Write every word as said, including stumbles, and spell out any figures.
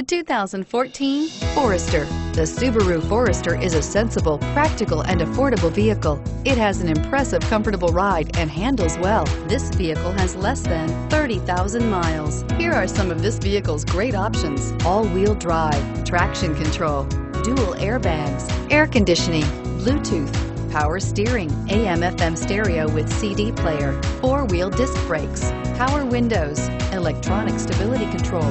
The two thousand fourteen Forester. The Subaru Forester is a sensible, practical, and affordable vehicle. It has an impressive, comfortable ride and handles well. This vehicle has less than thirty thousand miles. Here are some of this vehicle's great options: all-wheel drive, traction control, dual airbags, air conditioning, Bluetooth, power steering, A M F M stereo with C D player, four-wheel disc brakes, power windows, electronic stability control.